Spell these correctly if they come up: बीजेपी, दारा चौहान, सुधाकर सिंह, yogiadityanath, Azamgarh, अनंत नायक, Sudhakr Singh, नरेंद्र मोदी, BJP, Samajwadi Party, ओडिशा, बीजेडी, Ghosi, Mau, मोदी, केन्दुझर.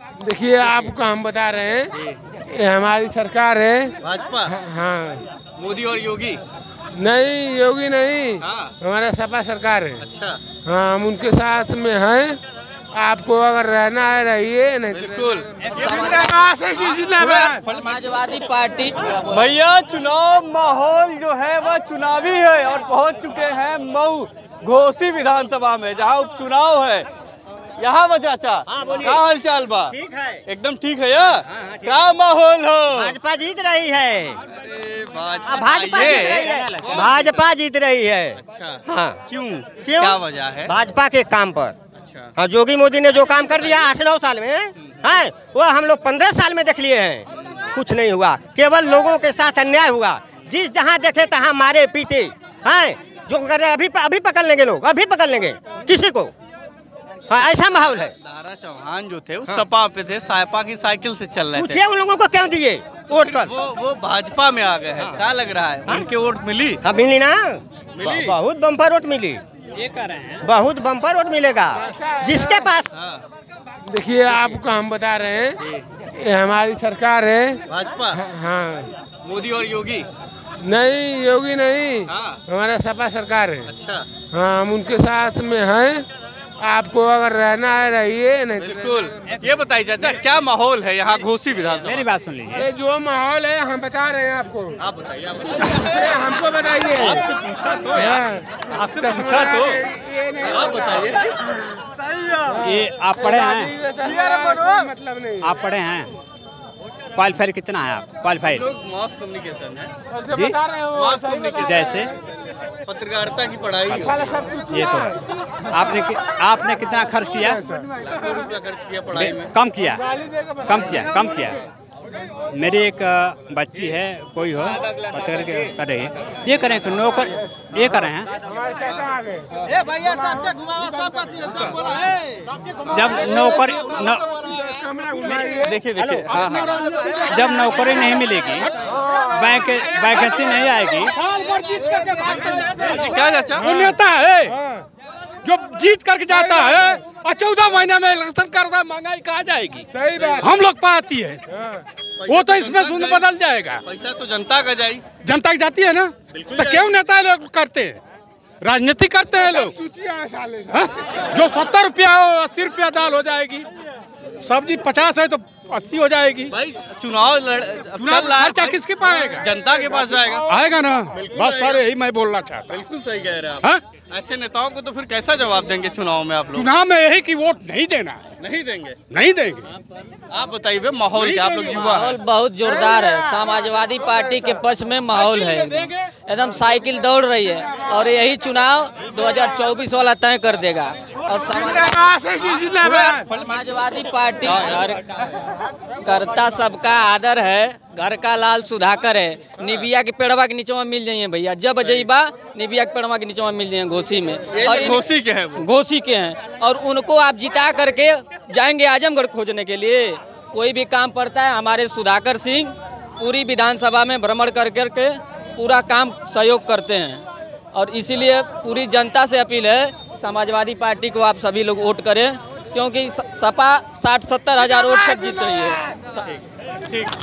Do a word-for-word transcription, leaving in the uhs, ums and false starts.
देखिए आपको हम बता रहे हैं, ये हमारी सरकार है भाजपा। हाँ, मोदी और योगी नहीं, योगी नहीं। हाँ। हमारा सपा सरकार है। अच्छा। हाँ, हम उनके साथ में हैं। आपको अगर रहना है रहिए, नहीं बिल्कुल। समाजवादी पार्टी भैया, चुनाव माहौल जो है वह चुनावी है और पहुंच चुके हैं मऊ घोसी विधानसभा में जहां उपचुनाव है। यहाँ वो चाचा, क्या हाल चाल बा? ठीक है, एकदम ठीक है। यार क्या माहौल हो? भाजपा जीत रही है। भाजपा जीत रही है, भाजपा जीत रही है। अच्छा। हाँ, क्यों क्यों क्या वजह है? भाजपा के काम पर। हाँ, योगी मोदी ने जो काम कर दिया आठ नौ साल में है, वो हम लोग पंद्रह साल में देख लिए हैं, कुछ नहीं हुआ। केवल लोगों के साथ अन्याय हुआ, जिस जहाँ देखे तहाँ मारे पीटे हैं। जो कर रहे अभी अभी पकड़ लेंगे लोग, अभी पकड़ लेंगे किसी को। हाँ, ऐसा माहौल है। दारा चौहान जो थे उस सपा पे थे, सापा की साइकिल से चल रहे थे। उन लोगों को क्यों दिए वोट? कर वो वो भाजपा में आ गए हैं। क्या लग रहा है, उनके वोट मिली? हाँ मिली ना, बहुत बम्पर वोट मिली। ये कर रहे हैं, बहुत बम्पर वोट मिलेगा जिसके पास। देखिए आपको हम बता रहे हैं, ये हमारी सरकार है भाजपा। हाँ, मोदी और योगी नहीं, योगी नहीं। हाँ। हमारा सपा सरकार है। अच्छा। हाँ, हम उनके साथ में हैं। आपको अगर रहना है रहिए, नहीं बिल्कुल। ये बताइए चाचा, क्या माहौल है यहाँ घोसी विधानसभा? मेरी बात सुन लीजिए। जो माहौल है हम बता रहे हैं आपको, आप बताइए। हमको बताइए, आपसे पूछा तो, आपसे पूछा तो, आप बताइए। ये आप पढ़े हैं? मतलब नहीं, आप पढ़े हैं? क्वालिफाइड कितना है आप? क्वालिफाइड मास कम्युनिकेशन है जी, मास कम्युनिकेशन जैसे पत्रकारिता की पढ़ाई। ये तो है। आपने कि, आपने कितना खर्च किया? लाखों रुपया खर्च किया पढ़ाई में। कम किया, कम किया, कम किया। मेरी एक बच्ची है, कोई हो पत्र कर रही है। ये करें कि नौकर ये करें हैं। जब नौकर नौ... देखिए देखिए हाँ हाँ जब नौकरी नहीं मिलेगी, बैंक वैकेंसी नहीं आएगी। क्या चाचा नेता है जो जीत करके जाता है और चौदह महीने में इलेक्शन करता है, महंगाई कहाँ जाएगी? सही बात। हम लोग पाती है वो तो इसमें सुन बदल जाएगा। पैसा तो जनता का जाए, जनता की जाती है ना, तो क्यों नेता लोग करते हैं, राजनीति करते हैं लोग? जो सत्तर रुपया हो, अस्सी रुपया दाल हो जाएगी, सब्जी पचास है तो अस्सी हो जाएगी। भाई चुनाव लड़ खर्चा किसके पास आएगा? जनता के पास जाएगा, आएगा ना। बस सर, यही मैं बोलना चाहता। बिल्कुल सही कह रहे हैं। ऐसे नेताओं को तो फिर कैसा जवाब देंगे चुनाव में आप लोग? चुनाव में यही कि वोट नहीं देना है। नहीं देंगे, नहीं देंगे। आप बताइए माहौल क्या? आप लोग युवा, माहौल बहुत जोरदार है। समाजवादी पार्टी के पक्ष में माहौल है, एकदम साइकिल दौड़ रही है और यही चुनाव दो हज़ार चौबीस वाला तय कर देगा। और समाजवादी पार्टी करता सबका आदर है, घर का लाल सुधाकर है। निबिया के पेड़वा के नीचे में मिल जाइए भैया, जब जईबा निबिया के पेड़वा के नीचे में मिल जाइए घोसी में। और घोसी के हैं, घोसी के हैं। और उनको आप जिता करके जाएंगे आजमगढ़ खोजने के लिए। कोई भी काम पड़ता है, हमारे सुधाकर सिंह पूरी विधानसभा में भ्रमण कर करके पूरा काम सहयोग करते हैं। और इसीलिए पूरी जनता से अपील है, समाजवादी पार्टी को आप सभी लोग वोट करें, क्योंकि सपा साठ सत्तर हज़ार वोट से जीत रही है। ठीक।